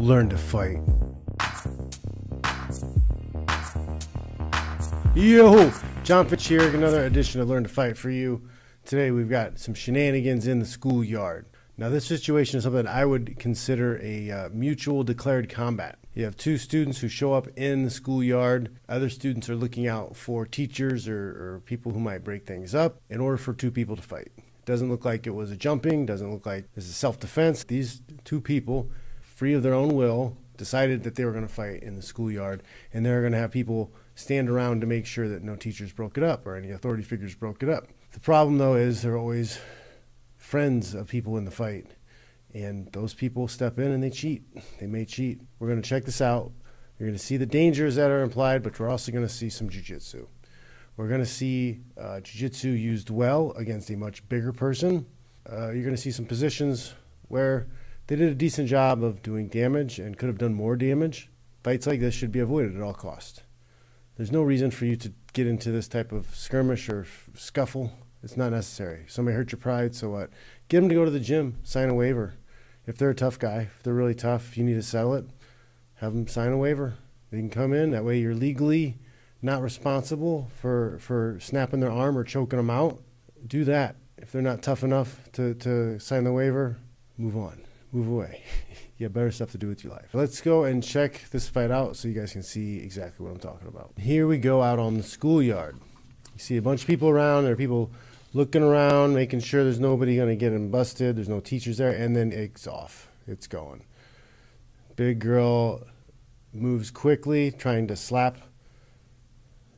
learn to fight. Yo, Jon Fitch here, another edition of Learn to Fight for you. Today we've got some shenanigans in the schoolyard. Now this situation is something that I would consider a mutual declared combat. You have two students who show up in the schoolyard. Other students are looking out for teachers or people who might break things up in order for two people to fight. Doesn't look like it was a jumping, doesn't look like this is self-defense. These two people, free of their own will, decided that they were going to fight in the schoolyard, and they're going to have people stand around to make sure that no teachers broke it up or any authority figures broke it up. The problem though is they're always friends of people in the fight, and those people step in and they cheat. They may cheat. We're going to check this out. You're going to see the dangers that are implied, but we're also going to see some jiu-jitsu. We're going to see jiu-jitsu used well against a much bigger person. You're going to see some positions where they did a decent job of doing damage and could have done more damage. Fights like this should be avoided at all costs. There's no reason for you to get into this type of skirmish or scuffle. It's not necessary. Somebody hurt your pride, so what? Get them to go to the gym, sign a waiver. If they're a tough guy, if they're really tough, if you need to settle it, have them sign a waiver. They can come in. That way you're legally not responsible for snapping their arm or choking them out. Do that. If they're not tough enough to sign the waiver, move on. Move away. You have better stuff to do with your life. Let's go and check this fight out so you guys can see exactly what I'm talking about. Here we go out on the schoolyard. You see a bunch of people around. There are people looking around, making sure there's nobody going to get them busted. There's no teachers there. And then it's off. It's going. Big girl moves quickly, trying to slap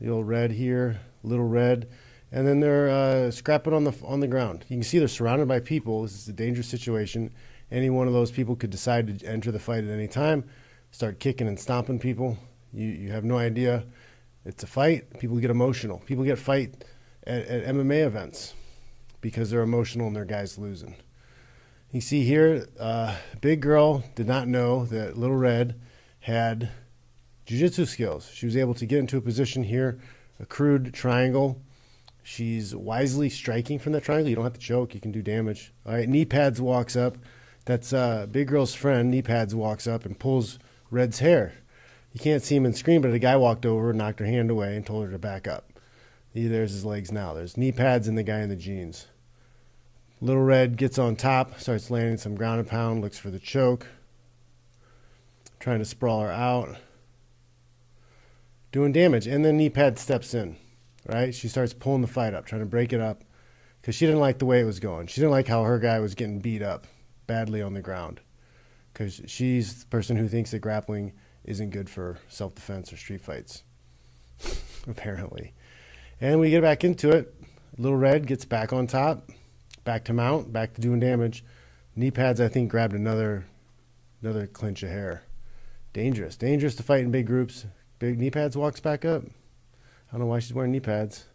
the old red here, little red. And then they're scrapping on the ground. You can see they're surrounded by people. This is a dangerous situation. Any one of those people could decide to enter the fight at any time, start kicking and stomping people. You have no idea. It's a fight. People get emotional. People get fight at MMA events because they're emotional and their guy's losing. You see here, big girl did not know that Little Red had jiu-jitsu skills. She was able to get into a position here, a crude triangle. She's wisely striking from that triangle. You don't have to choke. You can do damage. All right, Knee Pads walks up. That's big girl's friend. Knee Pads walks up and pulls Red's hair. You can't see him and scream, but a guy walked over and knocked her hand away and told her to back up. There's his legs now. There's Knee Pads and the guy in the jeans. Little Red gets on top, starts landing some ground and pound, looks for the choke, trying to sprawl her out, doing damage. And then Knee Pad steps in, right? She starts pulling the fight up, trying to break it up because she didn't like the way it was going. She didn't like how her guy was getting beat up badly on the ground, because she's the person who thinks that grappling isn't good for self-defense or street fights, apparently. And we get back into it. Little Red gets back on top, back to mount, back to doing damage. Knee Pads, I think, grabbed another clinch of hair. Dangerous. Dangerous to fight in big groups. Big Knee Pads walks back up. I don't know why she's wearing Knee Pads.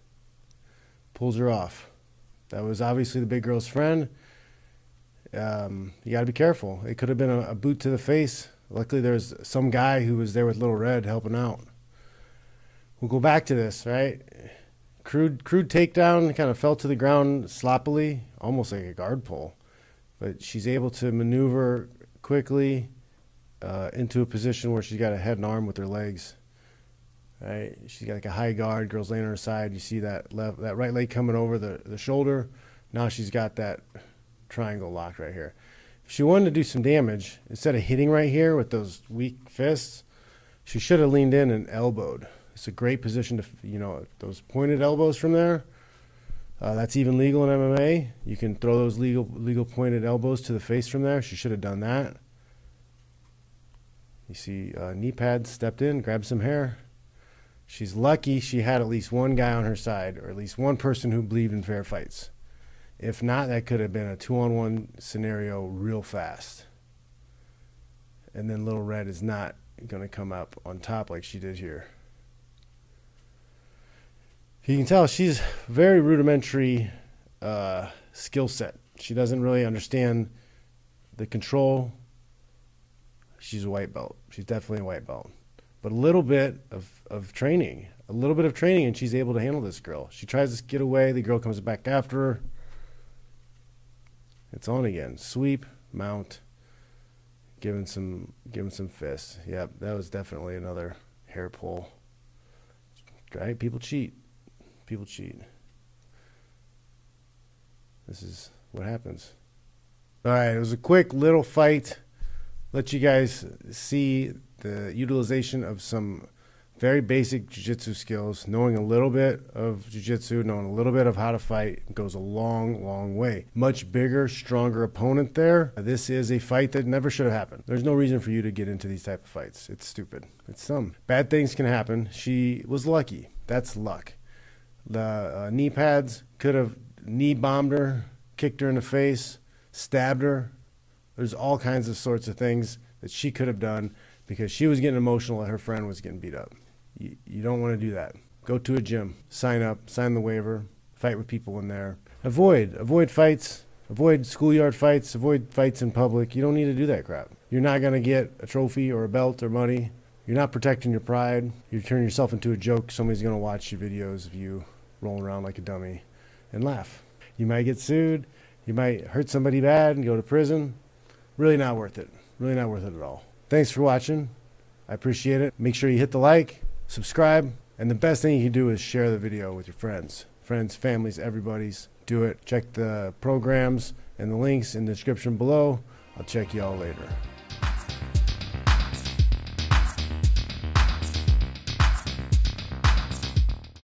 Pulls her off. That was obviously the big girl's friend. You got to be careful. It could have been a boot to the face. Luckily, there's some guy who was there with Little Red helping out. We'll go back to this, right? Crude takedown, kind of fell to the ground sloppily, almost like a guard pull. But she's able to maneuver quickly into a position where she's got a head and arm with her legs. Right? She's got like a high guard. Girl's laying on her side. You see that right leg coming over the shoulder. Now she's got that triangle locked right here. If she wanted to do some damage, instead of hitting right here with those weak fists, she should have leaned in and elbowed. It's a great position to, you know, those pointed elbows from there. That's even legal in MMA. You can throw those legal pointed elbows to the face from there. She should have done that. You see, Knee Pads stepped in, grabbed some hair. She's lucky she had at least one guy on her side, or at least one person who believed in fair fights. If not, that could have been a 2-on-1 scenario real fast. And then Little Red is not going to come up on top like she did here. You can tell she's very rudimentary skill set. She doesn't really understand the control. She's a white belt. She's definitely a white belt. But a little bit of training, and she's able to handle this girl. She tries to get away. The girl comes back after her. It's on again. Sweep, mount, Giving some fists. Yep, that was definitely another hair pull. Right? People cheat. People cheat. This is what happens. All right, it was a quick little fight. Let you guys see the utilization of some very basic jiu-jitsu skills. Knowing a little bit of jiu-jitsu, knowing a little bit of how to fight goes a long, long way. Much bigger, stronger opponent there. This is a fight that never should have happened. There's no reason for you to get into these type of fights. It's stupid. It's dumb. Bad things can happen. She was lucky. That's luck. The knee pads could have knee bombed her, kicked her in the face, stabbed her. There's all kinds of sorts of things that she could have done because she was getting emotional and her friend was getting beat up. You don't want to do that. Go to a gym, sign up, sign the waiver, fight with people in there. Avoid fights, avoid schoolyard fights, avoid fights in public. You don't need to do that crap. You're not going to get a trophy or a belt or money. You're not protecting your pride. You turn yourself into a joke. Somebody's going to watch your videos of you rolling around like a dummy and laugh. You might get sued. You might hurt somebody bad and go to prison. Really not worth it. Really not worth it at all. Thanks for watching. I appreciate it. Make sure you hit the like, subscribe, and the best thing you can do is share the video with your friends. Friends, families, everybody's. Do it. Check the programs and the links in the description below. I'll check y'all later.